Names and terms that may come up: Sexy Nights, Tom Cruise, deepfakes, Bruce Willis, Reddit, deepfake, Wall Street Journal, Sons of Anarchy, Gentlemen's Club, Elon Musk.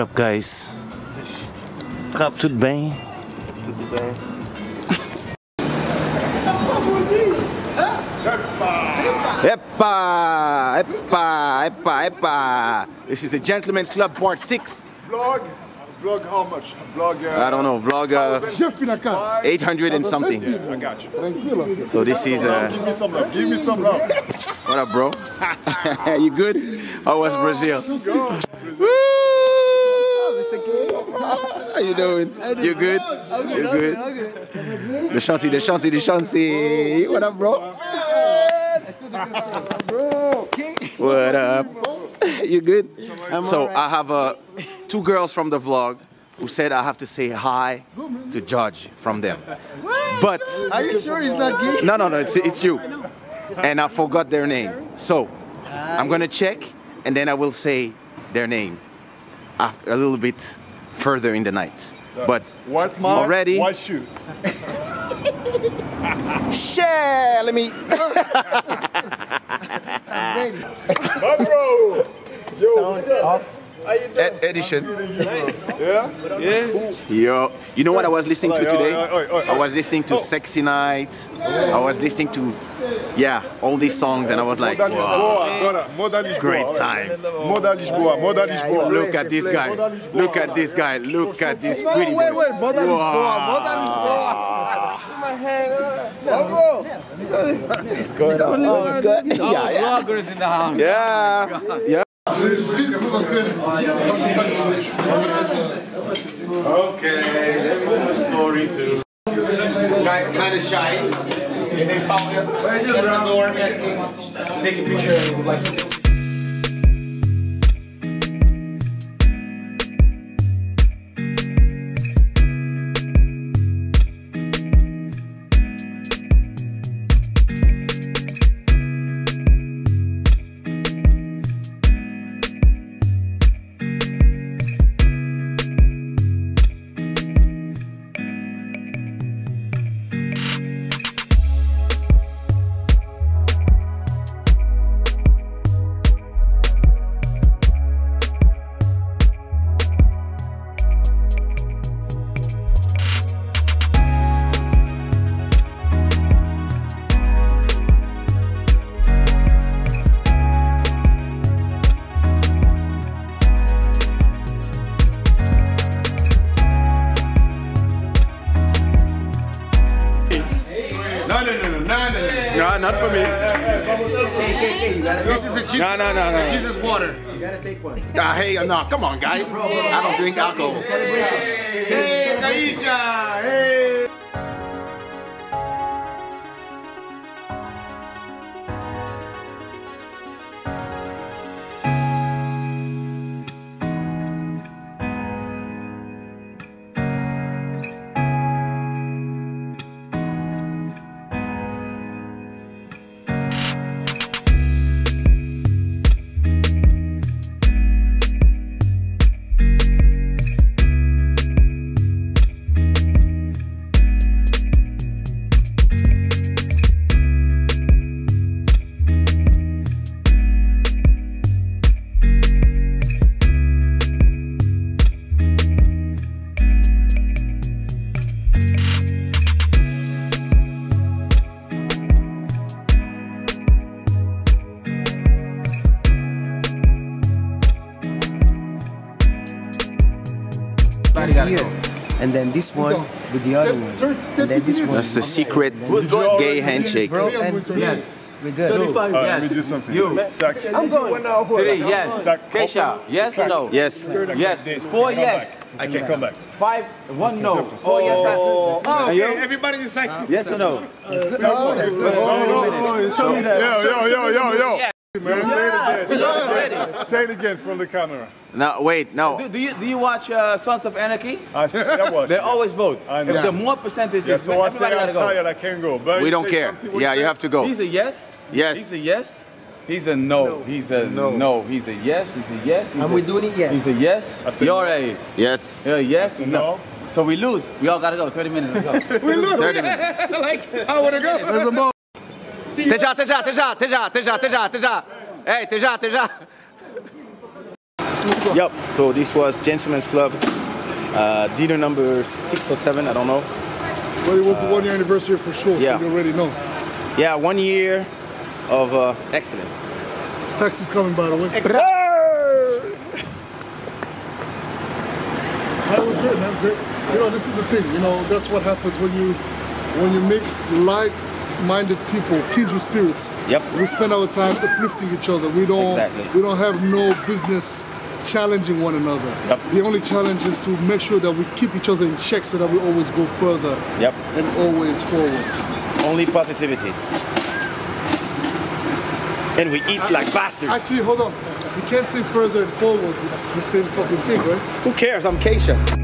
What up, guys? Tudo bem? Tudo bem. Epa! Epa! Epa! Epa! This is the Gentlemen's Club Part 6. Vlog? Vlog how much? Vlog... I don't know, vlog... 800 and something. Yeah, I got you. So this is... Give me some love, give me some love. What up, bro? You good? How was Brazil? How you doing? You good? You good? The Shanty, the Shanty, the Shanty. What up, bro? What up? You good? So I have two girls from the vlog who said I have to say hi to Judge from them. But are you sure it's not gay? No, no, no. It's you. And I forgot their name. So I'm gonna check, and then I will say their name a little bit further in the night. But what's my already? White shoes. Share, let me. Bro, yo, what's up? How you doing? Edition. Nice. Yeah? Yeah. Yo, you know what I was listening to today? I was listening to Sexy Nights. I was listening to, yeah, all these songs, and I was like, wow, great times. Look at this guy. Look at this guy. Look at this pretty boy. What's going on? Oh, good. Yeah, vloggers in the house. Yeah. Yeah. Okay, let me tell the story too. Guy kind of shy, and they found him at the door asking to take a picture of like. Not for me. Hey, you gotta this is a Jesus, no. Jesus water. You gotta take one. Hey, no, come on, guys. I don't drink alcohol. Hey, Kaisha. Hey. And then this one with the other one. And then this one. That's the secret gay handshake. Bro, and yes. We're good. 35, yes. Let me do something. You. I'm going. 3, yes. Keisha, yes or no? Yes. Yes. 4, yes. I can't come back. 5, 1, no. 4, yes. Oh, okay. Everybody is like. Yes or no? No. Show me that. Yo. Man, say it again from the camera. No, wait, no. Do you watch Sons of Anarchy? I watch. They always vote. I know. If the more percentages, so I say I'm tired, I can't go. But we don't care. Yeah, you have to go. He's a yes. Yes. He's a yes. He's a no. He's a no. He's a yes. He's a yes. And we're doing it yes. He's a yes. You're a yes. You're a yes. No. So we lose. We all gotta go. 30 minutes. Let's go. We lose. 30 minutes. Like I wanna go. There's a ball. Teja, hey, Teja. Yep. So this was Gentlemen's Club, dinner number 6 or 7, I don't know. But it was the 1 year anniversary for sure, yeah. So you already know. Yeah, 1 year of excellence. Taxi's coming, by the way. That was good, man. You know, this is the thing. You know, that's what happens when you make like-minded people, kindred spirits. Yep. We spend our time uplifting each other. We don't. Exactly. We don't have no business challenging one another. Yep. The only challenge is to make sure that we keep each other in check, so that we always go further. Yep. And always forward. Only positivity. And we eat like bastards. Actually, hold on. You can't say further and forward. It's the same fucking thing, right? Who cares? I'm Keisha.